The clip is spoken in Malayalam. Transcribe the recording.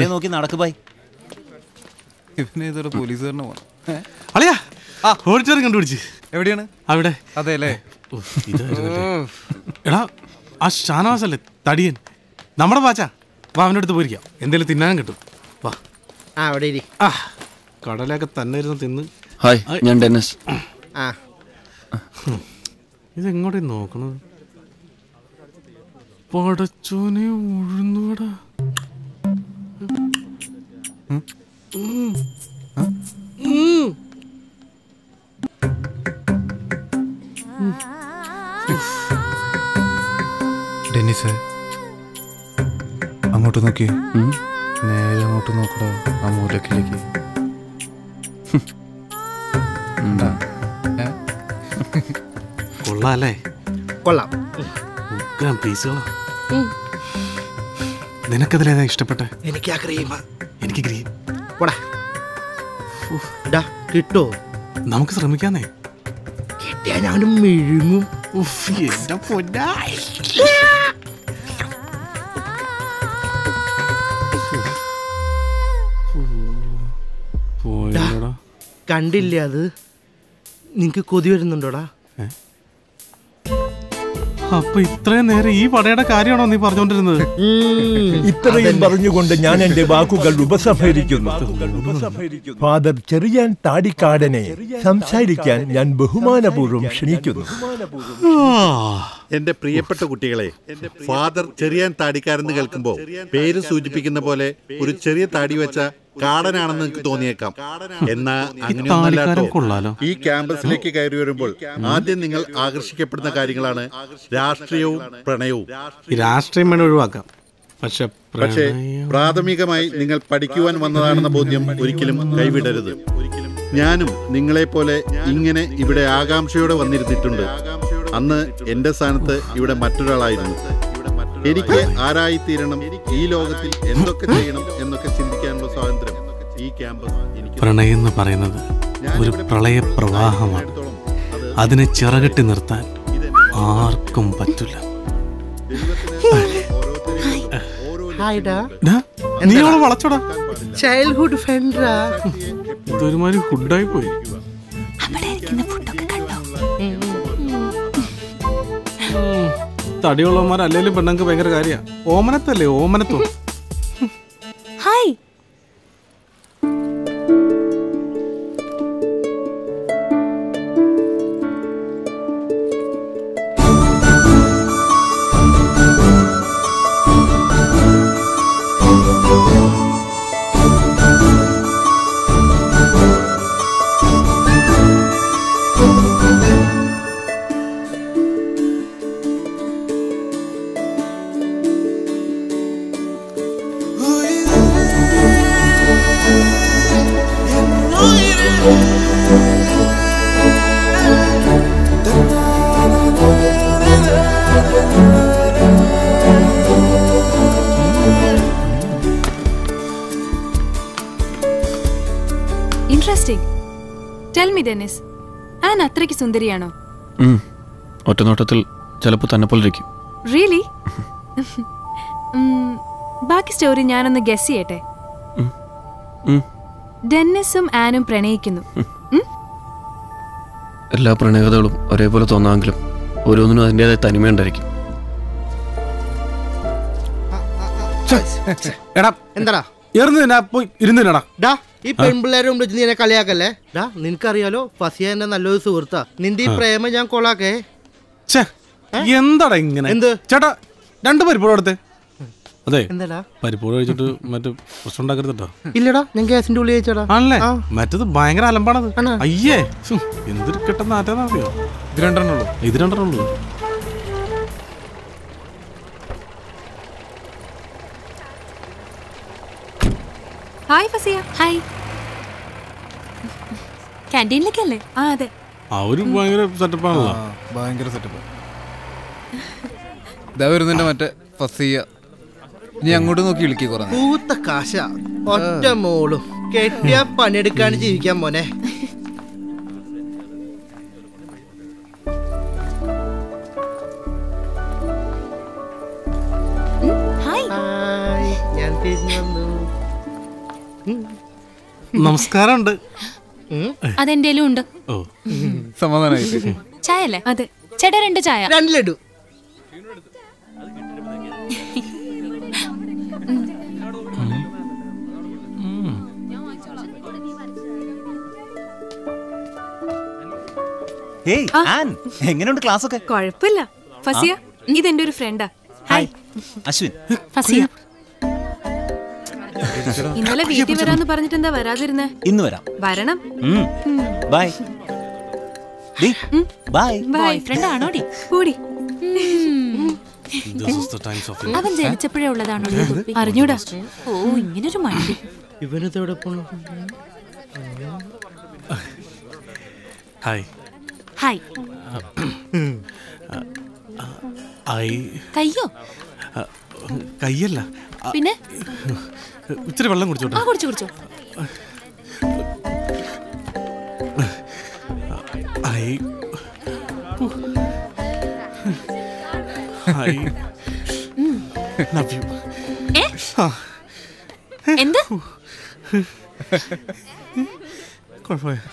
നേരെ നോക്കി നടക്ക് ബൈ. ഇവനെ ഇതൊരു പോലീസുകാരനെ പോണം. അളിയാ ഓടിച്ചോറും കണ്ടുപിടിച്ച്. എവിടെയാണ്? അവിടെ. അതെ അല്ലേ? എടാ ആ ഷാനവാസ് അല്ലേ തടിയൻ നമ്മുടെ വാച്ചാ. വാ അവൻ്റെ അടുത്ത് പോയിരിക്കാം, എന്തെങ്കിലും തിന്നാൻ കിട്ടും. വാ അവിടെ ഇരി. ആ കടലൊക്കെ തന്നെ ഇരുന്ന് തിന്ന്. ഹായ് ഞാൻ ഡെന്നിസ്. ആ ഇതെങ്ങോട്ടേ നോക്കണത്? പടച്ചോനെ ഉഴുന്നുവടാ. ഡെന്നിസ് അങ്ങോട്ട് നോക്കി, നേരെ അങ്ങോട്ട് നോക്കടാ, ആ മൂലക്കിലേക്ക്. കൊള്ളാം അല്ലേ? കൊള്ളാം. നിനക്കതിലേതാ ഇഷ്ടപ്പെട്ടെ? എനിക്ക് ആ ക്രീമ. എനിക്ക് ക്രീം കിട്ടോ? നമുക്ക് ശ്രമിക്കാന്നേ. കിട്ടിയാ ഞാനും മെഴുങ്ങും. കണ്ടില്ല അത്. നിനക്ക് കൊതി വരുന്നുണ്ടോടാ? അപ്പൊ ഇത്രയും നേരം ഈ പടയുടെ കാര്യമാണോ നീ പറഞ്ഞോണ്ടിരുന്നത്? ഇത്രയും പറഞ്ഞുകൊണ്ട് ഞാൻ എന്റെ വാക്കുകൾ ഉപസംഹരിക്കുന്നു. ഫാദർ ചെറിയാൻ താടിക്കാടനെ സംസാരിക്കാൻ ഞാൻ ബഹുമാനപൂർവ്വം ക്ഷണിക്കുന്നു. എന്റെ പ്രിയപ്പെട്ട കുട്ടികളെ, ഫാദർ ചെറിയാൻ താടിക്കാരെന്ന് കേൾക്കുമ്പോ പേര് സൂചിപ്പിക്കുന്ന പോലെ ഒരു ചെറിയ താടി വെച്ച കാടനാണെന്ന് എനിക്ക് തോന്നിയേക്കാം. എന്നാ അങ്ങനെയൊന്നല്ലോ. ഈ ക്യാമ്പസിലേക്ക് കയറി വരുമ്പോൾ ആദ്യം നിങ്ങൾ ആകർഷിക്കപ്പെടുന്ന കാര്യങ്ങളാണ് രാഷ്ട്രീയവും പ്രണയവും. രാഷ്ട്രീയം ഒഴിവാക്കാം, പക്ഷേ പ്രാഥമികമായി നിങ്ങൾ പഠിക്കുവാൻ വന്നതാണെന്ന ബോധ്യം ഒരിക്കലും കൈവിടരുത്. ഞാനും നിങ്ങളെപ്പോലെ ഇങ്ങനെ ഇവിടെ ആകാംക്ഷയോടെ വന്നിരുന്നിട്ടുണ്ട്. അന്ന് എന്റെ സ്ഥാനത്ത് ഇവിടെ മറ്റൊരാളായിരുന്നു. എനിക്ക് ആരായിത്തീരണം, ഈ ലോകത്തിൽ എന്തൊക്കെ ചെയ്യണം എന്നൊക്കെ ചിന്തിക്കാനുള്ള സ്വാതന്ത്ര്യം ഈ ക്യാമ്പസ് എനിക്ക്. പ്രണയം എന്ന് പറയുന്നത് ഒരു പ്രളയ പ്രവാഹമാണ്. അതിനെ ചിറകെട്ടി നിർത്താൻ ആർക്കും പറ്റില്ല. ഇതൊരുമാതിരി ഫുഡായി പോയി. തടിയുള്ളവന്മാർ അല്ലെങ്കിലും പെണ്ണുങ്ങൾക്ക് ഭയങ്കര കാര്യമാണ്. ഓമനത്തല്ലേ? ഓമനത്വം. ഹായ് സുന്ദരിയാണോ? ഒറ്റ നോട്ടത്തിൽ ചിലപ്പോൾ തന്നെ പോലെ ഇരിക്കും. റിയലി? ബാക്കി സ്റ്റോറി ഞാനൊന്ന് ഗസ് ചെയ്യട്ടെ. ഡെന്നിസും ആനും പ്രണയിക്കുന്നു. എല്ലാ പ്രണയകഥകളും ഒരേപോലെ തോന്നാമെങ്കിലും ഓരോന്നിനും അതിൻ്റെതായ തനിമയുണ്ടായിരിക്കും. എന്താടാ ഇരുന്നാ ഈ പെൺപിള്ളേരെ വിളിച്ച് നീ എന്നെ കളിയാക്കല്ലേ? ഡാ നിനക്കറിയാലോ ഫസിയ എന്റെ നല്ലൊരു സുഹൃത്താ. നിന്റെ ഈ പ്രേമം ഞാൻ കൊളാക്കേ. എന്താടാ ഇങ്ങനെ? എന്ത് ചേട്ടാ രണ്ട് പരിപ്പോട് എടുത്തേ. അതെ എന്താടാ പരിപ്പോട് കഴിച്ചിട്ട് മറ്റേ പ്രശ്നം ഉണ്ടാക്കരുതട്ടോ. ഇല്ലടാ ഞാൻ ഗ്യാസിന്റെ ഉള്ളി കഴിച്ചടാ. ആണല്ലേ? മറ്റത് ഭയങ്കര അലമ്പാണത്. അയ്യേ എന്തൊരു കിട്ടുന്ന ആറ്റാന്നറിയോ? ഇത് രണ്ടെണ്ണുള്ളൂ. ഹായ് ഫസിയ. ഹായ്. കാന്റീനിലേക്ക് അല്ലേ? ആ അതെ. അവര് ഭയങ്കര സെറ്റപ്പാണല്ലോ. ഭയങ്കര സെറ്റപ്പ്. ദാ വരുന്നുണ്ട് മറ്റേ ഫസിയ. നീ അങ്ങോട്ട് നോക്കി വിളിക്ക് കുറഞ്ഞു. പൂത്ത കാശ ഒറ്റ മോളും കെട്ടിയ പണിയെടുക്കാണ് ജീവിക്കാൻ മോനെ. നമസ്കാരം ഉണ്ട്. അതെന്റെ ഉണ്ട്. ചായ അല്ലേ? അതെ ചേട്ടാ, രണ്ട് ചായ രണ്ട് ലഡു. എങ്ങനെയുണ്ട് ക്ലാസ് ഒക്കെ? കുഴപ്പമില്ല. ഫസിയ, ഇതെന്റെ ഒരു ഫ്രണ്ടാ. ഹായ് അശ്വിൻ. ഫസിയ ഇന്നലെ വീട്ടിൽ വരാന്ന് പറഞ്ഞിട്ട് എന്താ വരാതിരുന്നേ? ഇന്ന് വരാം. വരണം. Bye bye. ബോയ് ഫ്രണ്ട് ആണോടി? കൂടി. അവൻ ജനിച്ചപ്പോഴേ ഉള്ളതാണോ അറിഞ്ഞൂടാ. ഓ, ഇങ്ങനൊരു മടി. ഇവനെവിടെ പോണു? Hi hi. കയ്യോ? കയ്യല്ല പിന്നെ. ഇച്ചിരി വെള്ളം കുടിച്ചോട്ടെ? കുടിച്ചു കുടിച്ചോ. എന്ത് കുഴപ്പമില്ല.